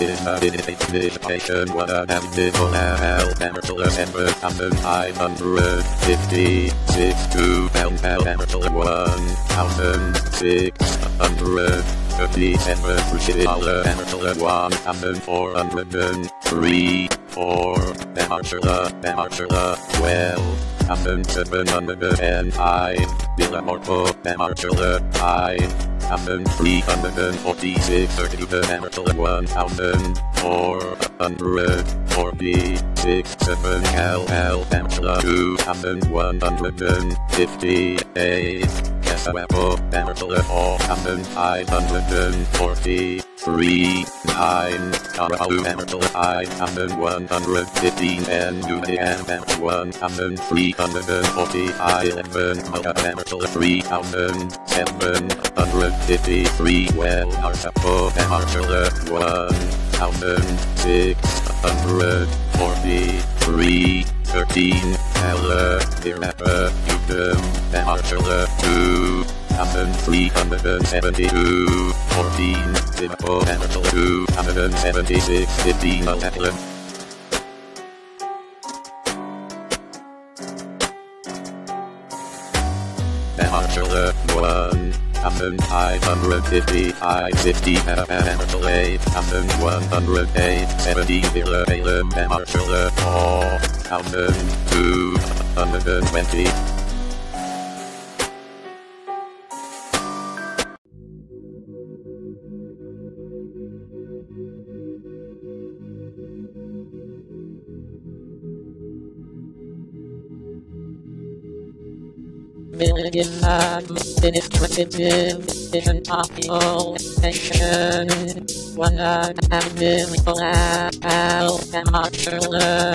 is not in anticipation what an abnormal amateur member number 556 pound amateur 1,600. December $2 amateur 1,403 4 amateur 12 705 Villa Morto amateur 5,346 32 amateur 1,446 7 Cal amateur 2,158 Sawapo, Amateur 4,543, 9, Karahu Amateur 5,115, and Nubian Amateur 1,340, 11, Mocha Amateur 3,753, Well Arsapo Amateur 1,643, 13, Hella, Hirapa, Udum, Amateur 2,372, 14, Simpo, Amateur 2,076, 15, Mohatlem. Amateur 1,555 50 Amateur 8,108 70 Villa Palem Amateur 4,220 Million administrative division of the old nation. One abnormal amateur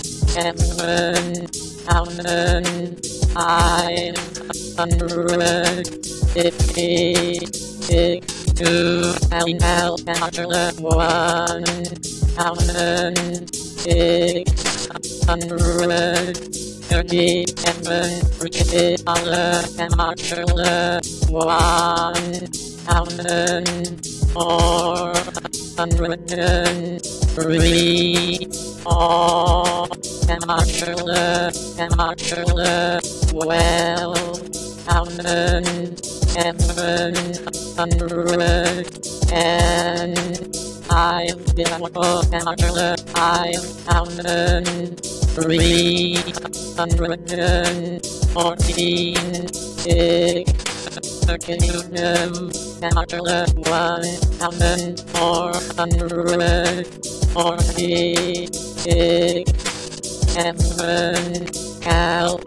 7,556 amateur 1,600 37 $1,000 amateur 1,403 all amateur 12,700 I've been a amateur 5,314 amateur 1,446 Cal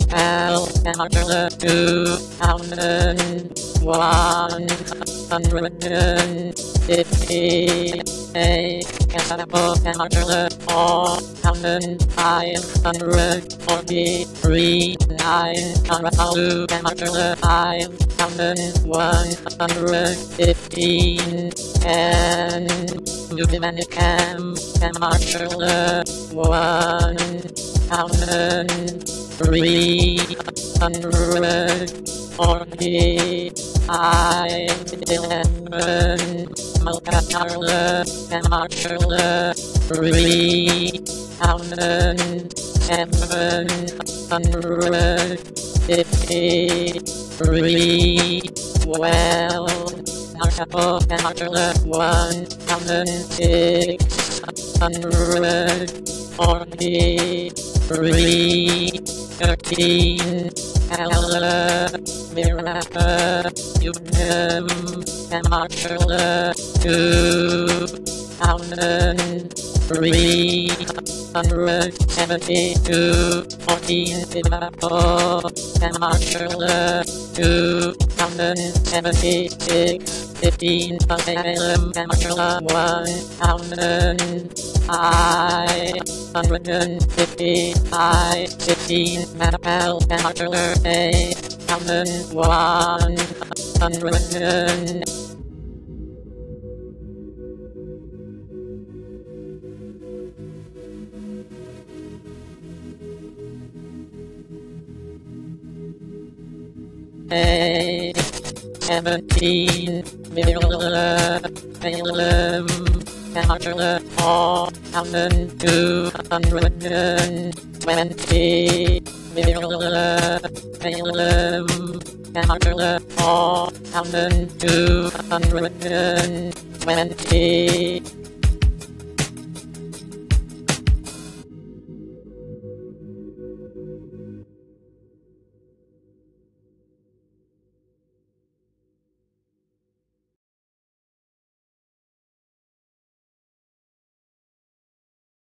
amateur 2,150 A Casanabo Amateur 4,543 9 Carapalu Amateur 5,115 and Nubimanicam Amateur 1,345 Amateur 3,753 Well Arcapo Amateur 1,643 13 Hella Mirapa Udum Amateur 2,372 14 Zimbabwe Amateur 2,076 15 Salem Amateur 1,555 15 Madapal Amateur 8,100 A 17 Villa Palem calendar 4,220. Calendar 4,220.